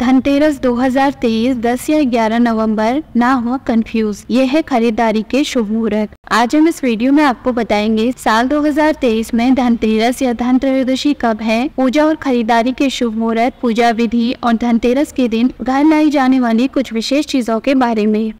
धनतेरस 2023 10 या 11 नवंबर ना हो कंफ्यूज, ये है खरीदारी के शुभ मुहूर्त। आज हम इस वीडियो में आपको बताएंगे साल 2023 में धनतेरस या धनत्रयोदशी कब है, पूजा और खरीदारी के शुभ मुहूर्त, पूजा विधि और धनतेरस के दिन घर लाई जाने वाली कुछ विशेष चीजों के बारे में।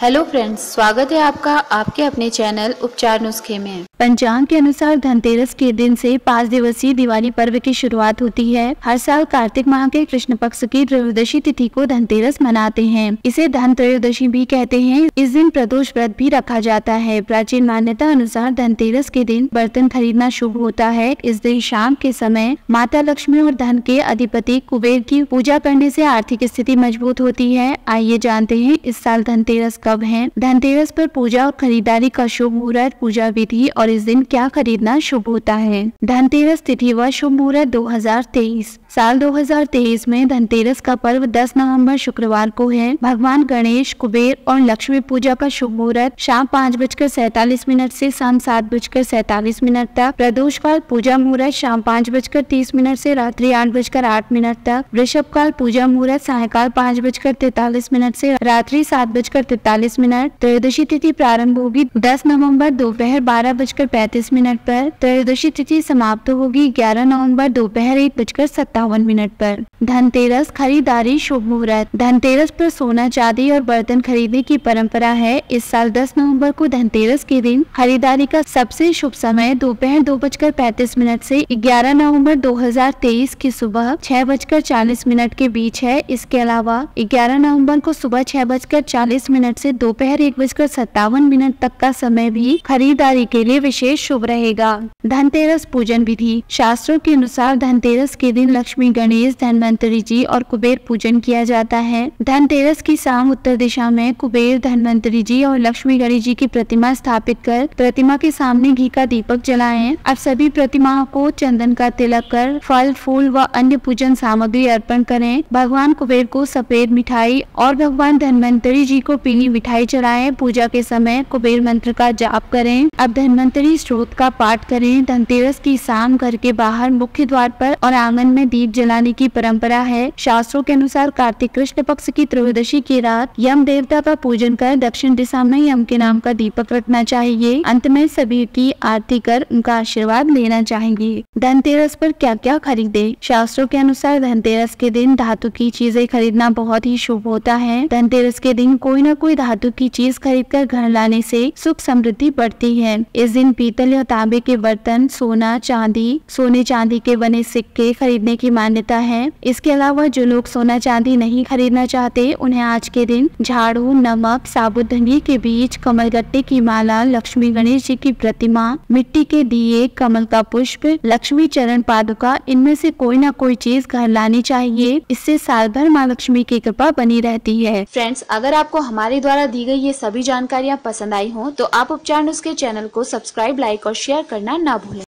हेलो फ्रेंड्स, स्वागत है आपका आपके अपने चैनल उपचार नुस्खे में। पंचांग के अनुसार धनतेरस के दिन से 5 दिवसीय दिवाली पर्व की शुरुआत होती है। हर साल कार्तिक माह के कृष्ण पक्ष की त्रयोदशी तिथि को धनतेरस मनाते हैं। इसे धनत्रयोदशी भी कहते हैं। इस दिन प्रदोष व्रत भी रखा जाता है। प्राचीन मान्यता अनुसार धनतेरस के दिन बर्तन खरीदना शुभ होता है। इस दिन शाम के समय माता लक्ष्मी और धन के अधिपति कुबेर की पूजा करने से आर्थिक स्थिति मजबूत होती है। आइए जानते हैं इस साल धनतेरस कब है, धनतेरस पर पूजा और खरीदारी का शुभ मुहूर्त, पूजा विधि और इस दिन क्या खरीदना शुभ होता है। धनतेरस तिथि व शुभ मुहूर्त 2023। साल 2023 में धनतेरस का पर्व 10 नवंबर शुक्रवार को है। भगवान गणेश, कुबेर और लक्ष्मी पूजा का शुभ मुहूर्त शाम 5:47 से शाम 7:47 तक। प्रदोष काल पूजा मुहूर्त शाम 5:30 से रात्रि 8:08 तक। वृषभ काल पूजा मुहूर्त सायकाल 5:43 से रात्रि 7:43 मिनट। त्रयोदशी तिथि प्रारंभ होगी 10 नवंबर दोपहर 12:35 पर। त्रयोदशी तिथि समाप्त होगी 11 नवंबर दोपहर 1:57 पर। धनतेरस खरीदारी शुभ मुहूर्त। धनतेरस पर सोना, चांदी और बर्तन खरीदने की परंपरा है। इस साल 10 नवंबर को धनतेरस के दिन खरीदारी का सबसे शुभ समय दोपहर 2:35 से 11 नवंबर 2023 की सुबह 6:40 के बीच है। इसके अलावा 11 नवम्बर को सुबह 6:40 से दोपहर 1:57 तक का समय भी खरीदारी के लिए विशेष शुभ रहेगा। धनतेरस पूजन विधि। शास्त्रों के अनुसार धनतेरस के दिन लक्ष्मी, गणेश, धनवंतरी जी और कुबेर पूजन किया जाता है। धनतेरस की शाम उत्तर दिशा में कुबेर, धनवंतरी जी और लक्ष्मी गणेश जी की प्रतिमा स्थापित कर प्रतिमा के सामने घी का दीपक जलाएं। अब सभी प्रतिमाओं को चंदन का तिलक कर फल, फूल व अन्य पूजन सामग्री अर्पण करें। भगवान कुबेर को सफेद मिठाई और भगवान धनवंतरी जी को पीली मिठाई चढ़ाएं। पूजा के समय कुबेर मंत्र का जाप करें। अब धनवंतरी स्त्रोत का पाठ करें। धनतेरस की शाम घर के बाहर, मुख्य द्वार पर और आंगन में दीप जलाने की परंपरा है। शास्त्रों के अनुसार कार्तिक कृष्ण पक्ष की त्रयोदशी की रात यम देवता का पूजन कर दक्षिण दिशा में यम के नाम का दीपक रखना चाहिए। अंत में सभी की आरती कर उनका आशीर्वाद लेना चाहिए। धनतेरस पर क्या क्या खरीदे। शास्त्रों के अनुसार धनतेरस के दिन धातु की चीजें खरीदना बहुत ही शुभ होता है। धनतेरस के दिन कोई न कोई धातु की चीज खरीदकर घर लाने से सुख समृद्धि बढ़ती है। इस दिन पीतल या तांबे के बर्तन, सोना, चांदी, सोने चांदी के बने सिक्के खरीदने की मान्यता है। इसके अलावा जो लोग सोना चांदी नहीं खरीदना चाहते, उन्हें आज के दिन झाड़ू, नमक, साबुत धनिये के बीज, कमलगट्टे की माला, लक्ष्मी गणेश जी की प्रतिमा, मिट्टी के दिए, कमल का पुष्प, लक्ष्मी चरण पादुका, इनमें से कोई न कोई चीज घर लानी चाहिए। इससे साल भर माँ लक्ष्मी की कृपा बनी रहती है। फ्रेंड्स, अगर आपको हमारे द्वारा दी गई ये सभी जानकारियाँ पसंद आई हो तो आप उपचार नुस्खे चैनल को सब्सक्राइब, लाइक और शेयर करना ना भूलें।